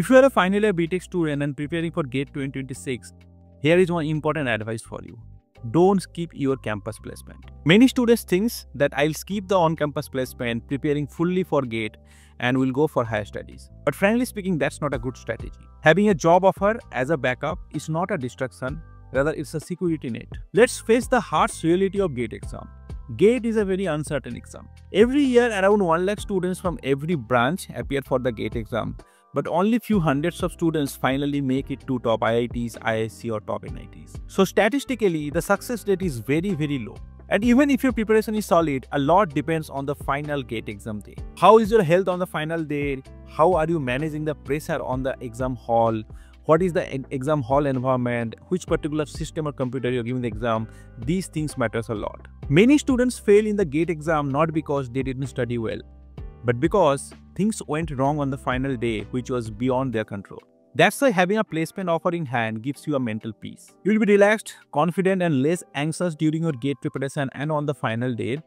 If you are a final year BTEC student and preparing for GATE 2026, here is one important advice for you. Don't skip your campus placement. Many students think that I'll skip the on-campus placement, preparing fully for GATE, and will go for higher studies. But frankly speaking, that's not a good strategy. Having a job offer as a backup is not a distraction, rather it's a security net. Let's face the harsh reality of GATE exam. GATE is a very uncertain exam. Every year, around 1 lakh students from every branch appear for the GATE exam, but only few hundreds of students finally make it to top IITs, IISc or top NITs. So statistically, the success rate is very low. And even if your preparation is solid, a lot depends on the final GATE exam day. How is your health on the final day? How are you managing the pressure on the exam hall? What is the exam hall environment? Which particular system or computer you're giving the exam? These things matter a lot. Many students fail in the GATE exam not because they didn't study well, but because things went wrong on the final day, which was beyond their control. That's why having a placement offer in hand gives you a mental peace. You'll be relaxed, confident, and less anxious during your GATE preparation and on the final day,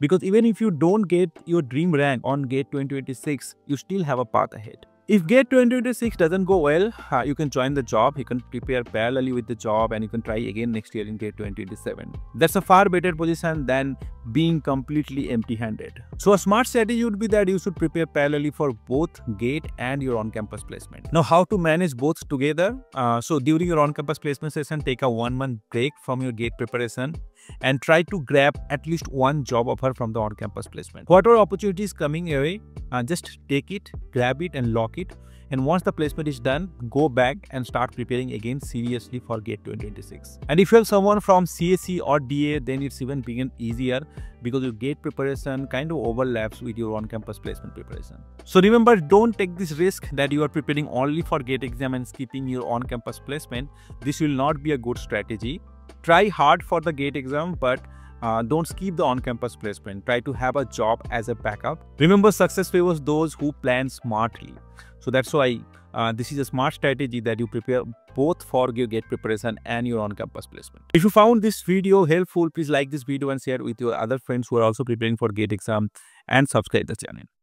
because even if you don't get your dream rank on GATE 2026, you still have a path ahead. If GATE 2026 doesn't go well, you can join the job, you can prepare parallelly with the job, and you can try again next year in GATE 2027. That's a far better position than being completely empty-handed. So a smart strategy would be that you should prepare parallelly for both GATE and your on-campus placement. Now, how to manage both together? So during your on-campus placement session, take a 1 month break from your GATE preparation and try to grab at least one job offer from the on-campus placement. Whatever opportunity is coming your way, just take it, grab it, and lock it. And once the placement is done, go back and start preparing again seriously for GATE 2026. And if you have someone from CSE or DA, then it's even being easier because your GATE preparation kind of overlaps with your on-campus placement preparation. So remember, don't take this risk that you are preparing only for GATE exam and skipping your on-campus placement. This will not be a good strategy. Try hard for the GATE exam, but don't skip the on-campus placement. Try to have a job as a backup. Remember, success favors those who plan smartly. So that's why this is a smart strategy that you prepare both for your GATE preparation and your on-campus placement. If you found this video helpful, please like this video and share with your other friends who are also preparing for GATE exam, and subscribe to the channel.